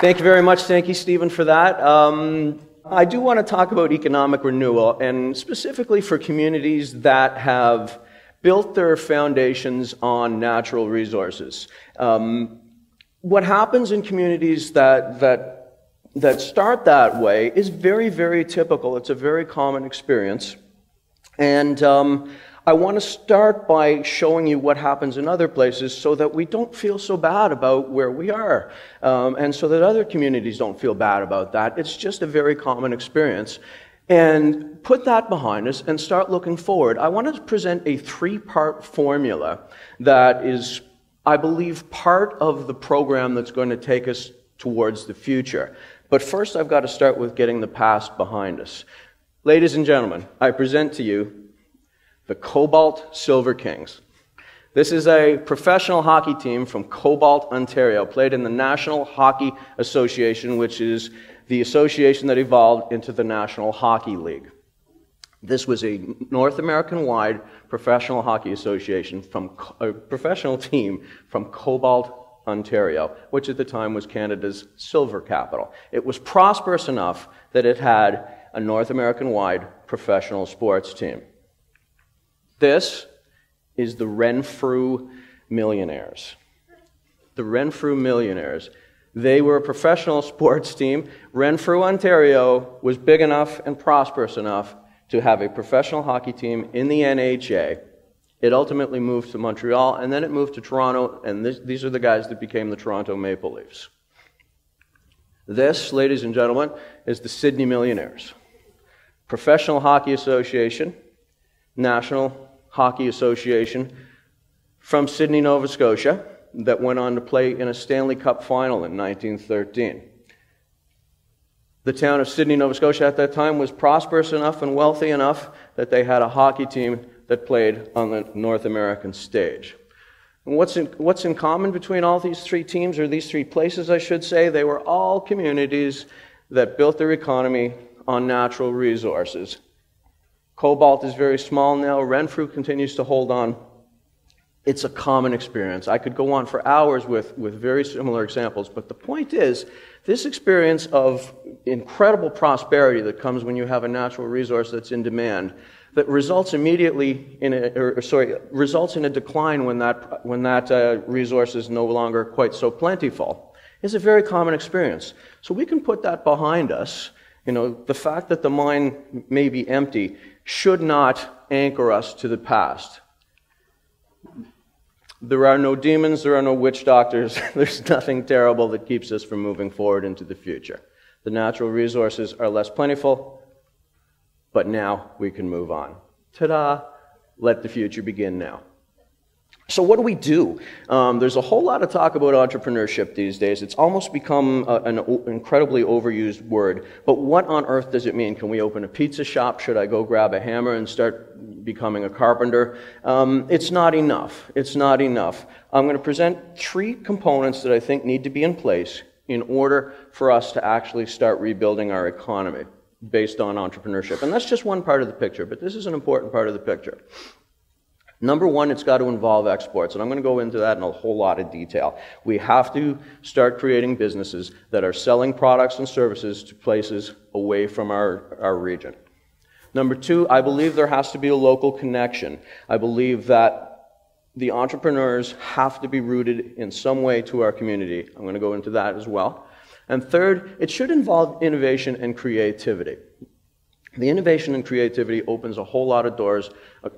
Thank you very much. Thank you, Stephen, for that. I do want to talk about economic renewal, and specifically for communities that have built their foundations on natural resources. What happens in communities that start that way is very, very typical. It's a very common experience. And I want to start by showing you what happens in other places so that we don't feel so bad about where we are, and so that other communities don't feel bad about that. It's just a very common experience. And put that behind us and start looking forward. I want to present a three-part formula that is, I believe, part of the program that's going to take us towards the future. But first, I've got to start with getting the past behind us. Ladies and gentlemen, I present to you the Cobalt Silver Kings. This is a professional hockey team from Cobalt, Ontario, played in the National Hockey Association, which is the association that evolved into the National Hockey League. This was a North American-wide professional hockey association from a professional team from Cobalt, Ontario, which at the time was Canada's silver capital. It was prosperous enough that it had a North American-wide professional sports team. This is the Renfrew Millionaires. The Renfrew Millionaires. They were a professional sports team. Renfrew, Ontario was big enough and prosperous enough to have a professional hockey team in the NHA. It ultimately moved to Montreal, and then it moved to Toronto, and these are the guys that became the Toronto Maple Leafs. This, ladies and gentlemen, is the Sydney Millionaires. Professional Hockey Association, National Hockey Association, from Sydney, Nova Scotia, that went on to play in a Stanley Cup final in 1913. The town of Sydney, Nova Scotia at that time was prosperous enough and wealthy enough that they had a hockey team that played on the North American stage. And what's in common between all these three teams, or these three places, I should say? They were all communities that built their economy on natural resources. Cobalt is very small now. Renfrew continues to hold on. It's a common experience. I could go on for hours with very similar examples, but the point is, this experience of incredible prosperity that comes when you have a natural resource that's in demand, that results immediately in a decline when that resource is no longer quite so plentiful, is a very common experience. So we can put that behind us. You know, the fact that the mine may be empty should not anchor us to the past. There are no demons, there are no witch doctors, there's nothing terrible that keeps us from moving forward into the future. The natural resources are less plentiful, but now we can move on. Ta-da! Let the future begin now. So what do we do? There's a whole lot of talk about entrepreneurship these days. It's almost become an incredibly overused word. But what on earth does it mean? Can we open a pizza shop? Should I go grab a hammer and start becoming a carpenter? It's not enough. It's not enough. I'm going to present three components that I think need to be in place in order for us to actually start rebuilding our economy based on entrepreneurship. And that's just one part of the picture, but this is an important part of the picture. Number one, it's got to involve exports, and I'm going to go into that in a whole lot of detail. We have to start creating businesses that are selling products and services to places away from our region. Number two, I believe there has to be a local connection. I believe that the entrepreneurs have to be rooted in some way to our community. I'm going to go into that as well. And third, it should involve innovation and creativity. The innovation and creativity opens a whole lot of doors,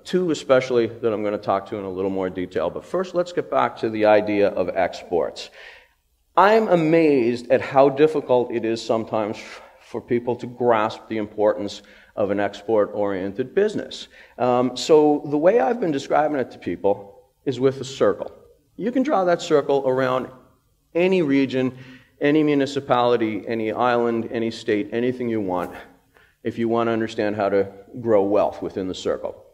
two especially that I'm going to talk to in a little more detail. But first, let's get back to the idea of exports. I'm amazed at how difficult it is sometimes for people to grasp the importance of an export-oriented business. So the way I've been describing it to people is with a circle. You can draw that circle around any region, any municipality, any island, any state, anything you want, if you want to understand how to grow wealth within the circle.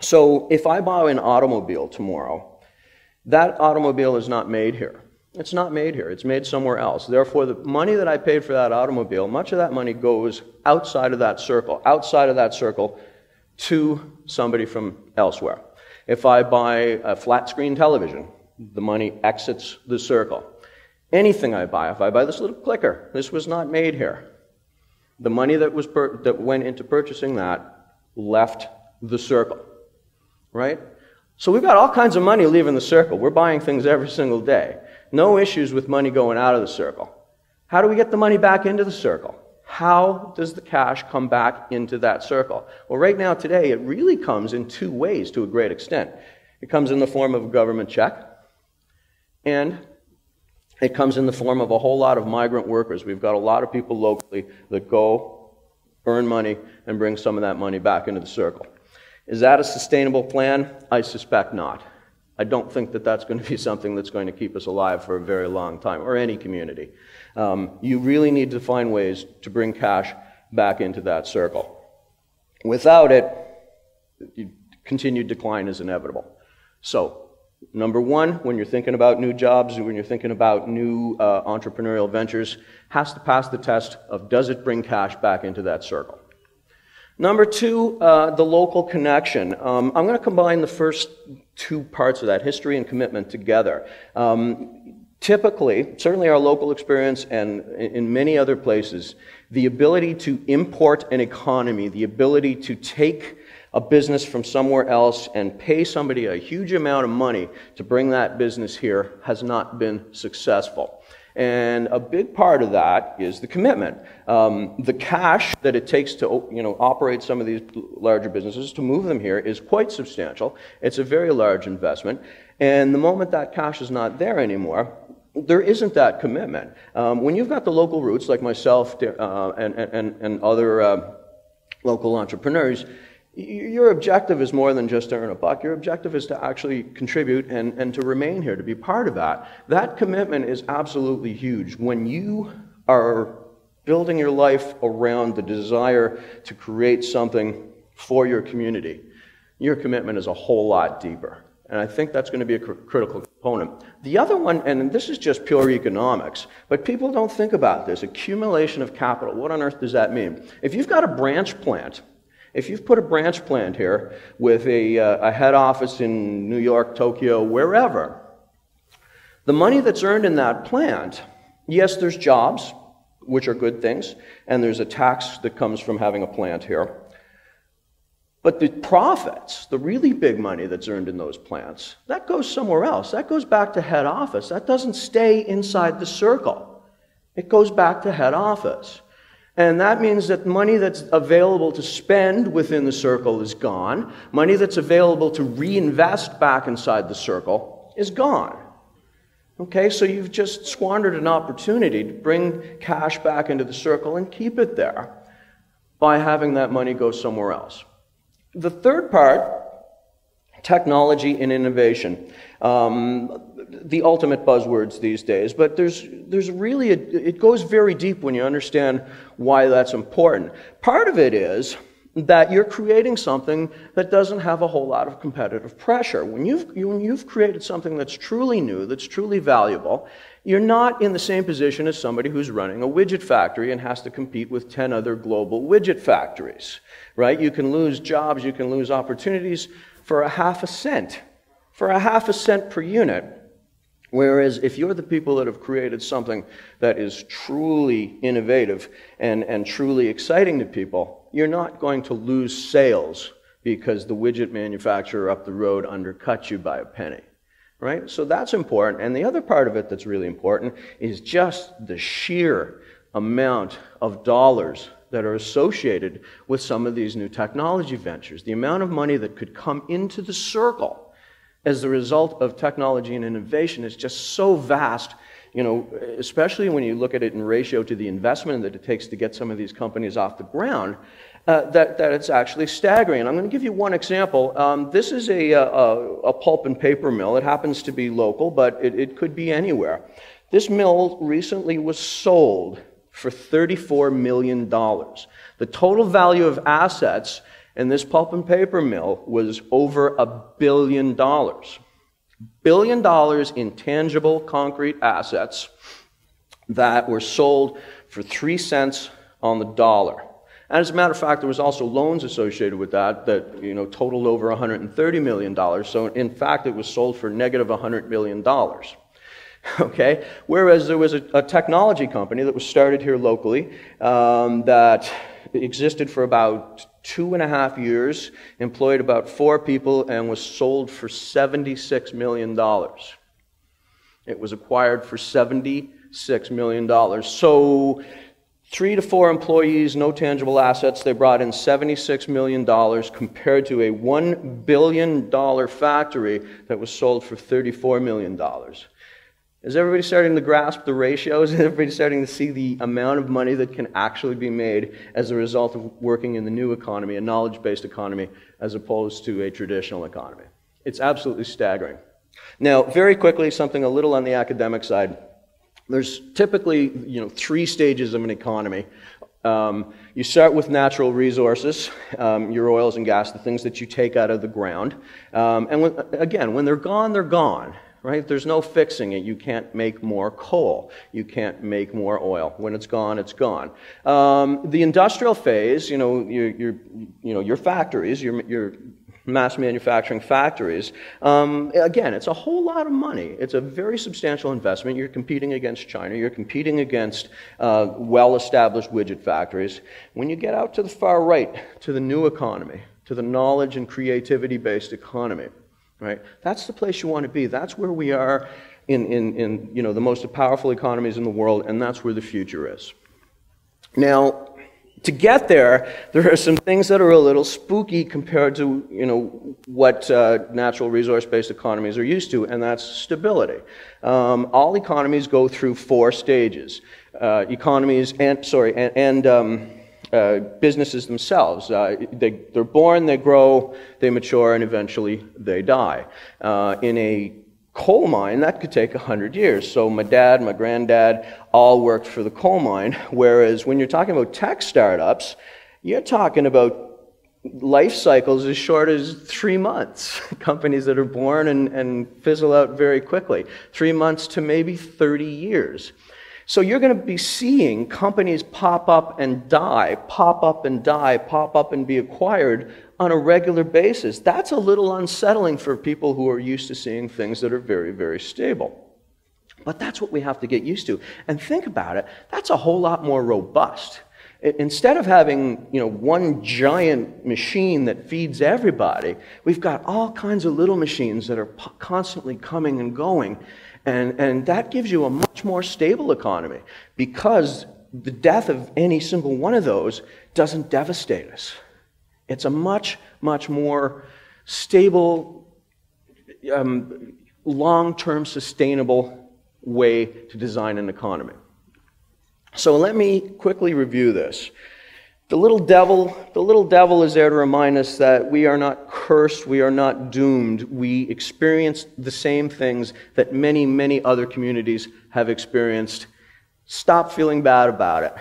So if I buy an automobile tomorrow, that automobile is not made here. It's not made here. It's made somewhere else. Therefore, the money that I paid for that automobile, much of that money goes outside of that circle to somebody from elsewhere. If I buy a flat-screen television, the money exits the circle. Anything I buy, if I buy this little clicker, this was not made here. The money that went into purchasing that left the circle, right? So we've got all kinds of money leaving the circle. We're buying things every single day. No issues with money going out of the circle. How do we get the money back into the circle? How does the cash come back into that circle? Well, right now, today, it really comes in two ways to a great extent. It comes in the form of a government check, and it comes in the form of a whole lot of migrant workers. We've got a lot of people locally that go earn money and bring some of that money back into the circle. Is that a sustainable plan? I suspect not. I don't think that that's going to be something that's going to keep us alive for a very long time, or any community. You really need to find ways to bring cash back into that circle. Without it, continued decline is inevitable. So, number one, when you're thinking about new jobs, when you're thinking about new entrepreneurial ventures, has to pass the test of, does it bring cash back into that circle? Number two, the local connection. I'm going to combine the first two parts of that, history and commitment, together. Typically, certainly our local experience and in many other places, the ability to import an economy, the ability to take a business from somewhere else and pay somebody a huge amount of money to bring that business here, has not been successful. And a big part of that is the commitment. The cash that it takes to operate some of these larger businesses, to move them here, is quite substantial. It's a very large investment. And the moment that cash is not there anymore, there isn't that commitment. When you've got the local roots, like myself and other local entrepreneurs, your objective is more than just to earn a buck. Your objective is to actually contribute and to remain here, to be part of that. That commitment is absolutely huge. When you are building your life around the desire to create something for your community, your commitment is a whole lot deeper. And I think that's going to be a critical component. The other one, and this is just pure economics, but people don't think about this, accumulation of capital. What on earth does that mean? If you've got a branch plant, if you've put a branch plant here with a head office in New York, Tokyo, wherever, the money that's earned in that plant, yes, there's jobs, which are good things, and there's a tax that comes from having a plant here. But the profits, the really big money that's earned in those plants, that goes somewhere else. That goes back to head office. That doesn't stay inside the circle. It goes back to head office. And that means that money that's available to spend within the circle is gone. Money that's available to reinvest back inside the circle is gone. Okay, so you've just squandered an opportunity to bring cash back into the circle and keep it there by having that money go somewhere else. The third part, technology and innovation. The ultimate buzzwords these days, but there's really, it goes very deep when you understand why that's important. Part of it is that you're creating something that doesn't have a whole lot of competitive pressure. When you've created something that's truly new, that's truly valuable, you're not in the same position as somebody who's running a widget factory and has to compete with 10 other global widget factories, right? You can lose jobs, you can lose opportunities for a half a cent. For a half a cent per unit. Whereas if you're the people that have created something that is truly innovative and truly exciting to people, you're not going to lose sales because the widget manufacturer up the road undercut you by a penny, right? So that's important. And the other part of it that's really important is just the sheer amount of dollars that are associated with some of these new technology ventures. The amount of money that could come into the circle as the result of technology and innovation is just so vast, especially when you look at it in ratio to the investment that it takes to get some of these companies off the ground, that it's actually staggering. And I'm going to give you one example. This is a pulp and paper mill. It happens to be local, but it could be anywhere. This mill recently was sold for $34 million. The total value of assets and this pulp and paper mill was over $1 billion. $1 billion in tangible concrete assets that were sold for 3 cents on the dollar. And as a matter of fact, there was also loans associated with that totaled over $130 million. So in fact, it was sold for negative $100 million. okay? Whereas there was a technology company that was started here locally that existed for about 2.5 years, employed about 4 people, and was sold for $76 million. It was acquired for $76 million. So 3 to 4 employees, no tangible assets. They brought in $76 million compared to a $1 billion factory that was sold for $34 million. Is everybody starting to grasp the ratios? Is everybody starting to see the amount of money that can actually be made as a result of working in the new economy, a knowledge-based economy, as opposed to a traditional economy? It's absolutely staggering. Now, very quickly, something a little on the academic side. There's typically, 3 stages of an economy. You start with natural resources, your oils and gas, the things that you take out of the ground. And when they're gone, they're gone, right? There's no fixing it. You can't make more coal. You can't make more oil. When it's gone, it's gone. The industrial phase, your factories, your mass manufacturing factories. Again, it's a whole lot of money. It's a very substantial investment. You're competing against China. You're competing against well-established widget factories. When you get out to the far right, to the new economy, to the knowledge and creativity-based economy, right? That's the place you want to be. That's where we are in the most powerful economies in the world, and that's where the future is. Now, to get there, there are some things that are a little spooky compared to what natural resource-based economies are used to, and that's stability. All economies go through 4 stages. Businesses themselves. They're born, they grow, they mature, and eventually they die. In a coal mine, that could take 100 years. So my dad, my granddad, all worked for the coal mine. Whereas when you're talking about tech startups, you're talking about life cycles as short as 3 months. Companies that are born and fizzle out very quickly. 3 months to maybe 30 years. So you're going to be seeing companies pop up and die, pop up and die, pop up and be acquired on a regular basis. That's a little unsettling for people who are used to seeing things that are very, very stable. But that's what we have to get used to. And think about it, that's a whole lot more robust. Instead of having, one giant machine that feeds everybody, we've got all kinds of little machines that are constantly coming and going. And that gives you a much more stable economy, because the death of any single one of those doesn't devastate us. It's a much, much more stable, long-term sustainable way to design an economy. So let me quickly review this. The little devil is there to remind us that we are not cursed, we are not doomed. We experience the same things that many, many other communities have experienced. Stop feeling bad about it.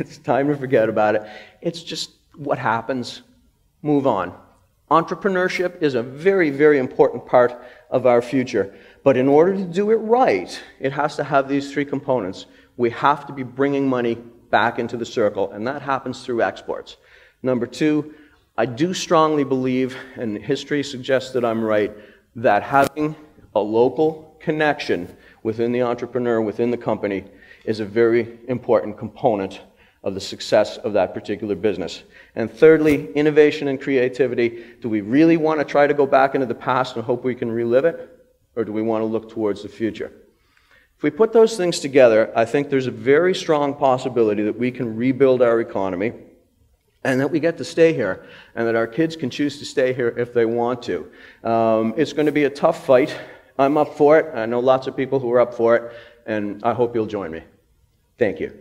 It's time to forget about it. It's just what happens. Move on. Entrepreneurship is a very, very important part of our future. But in order to do it right, it has to have these 3 components. We have to be bringing money back into the circle, and that happens through exports. Number 2, I do strongly believe, and history suggests that I'm right, that having a local connection within the entrepreneur, within the company, is a very important component of the success of that particular business. And thirdly, innovation and creativity. Do we really want to try to go back into the past and hope we can relive it? Or do we want to look towards the future? If we put those things together, I think there's a very strong possibility that we can rebuild our economy, and that we get to stay here, and that our kids can choose to stay here if they want to. It's going to be a tough fight. I'm up for it. I know lots of people who are up for it, and I hope you'll join me. Thank you.